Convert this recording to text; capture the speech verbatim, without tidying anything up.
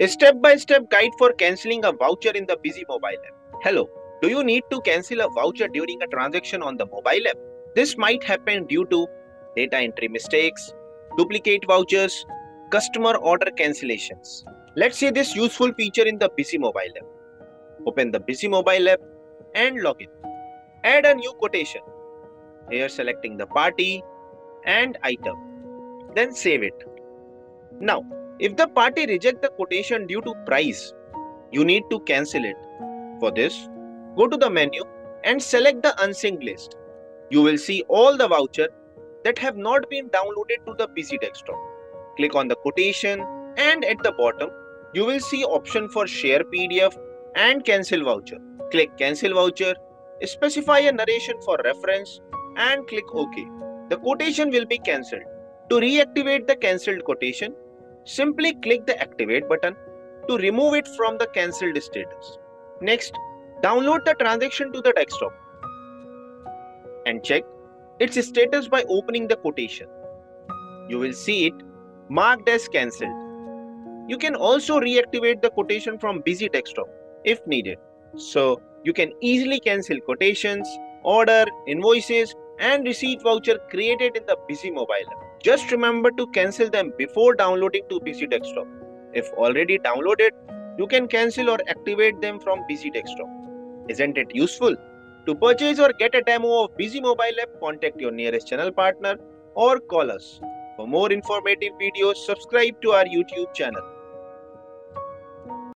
A step-by-step guide for cancelling a voucher in the Busy mobile app. Hello, do you need to cancel a voucher during a transaction on the mobile app? This might happen due to data entry mistakes, duplicate vouchers, customer order cancellations. Let's see this useful feature in the Busy mobile app. Open the Busy mobile app and log in. Add a new quotation. Here selecting the party and item. Then save it. Now, if the party rejects the quotation due to price, you need to cancel it. For this, go to the menu and select the unsynced list. You will see all the vouchers that have not been downloaded to the Busy desktop. Click on the quotation and at the bottom, you will see option for share P D F and cancel voucher. Click cancel voucher, specify a narration for reference and click OK. The quotation will be cancelled. To reactivate the cancelled quotation, simply click the activate button to remove it from the cancelled status. Next, download the transaction to the desktop and check its status by opening the quotation. You will see it marked as cancelled. You can also reactivate the quotation from Busy desktop if needed. So you can easily cancel quotations, order, invoices and receipt voucher created in the Busy mobile app. Just remember to cancel them before downloading to Busy desktop. If already downloaded, you can cancel or activate them from Busy desktop. Isn't it useful? To purchase or get a demo of Busy mobile app, contact your nearest channel partner or call us. For more informative videos, subscribe to our YouTube channel.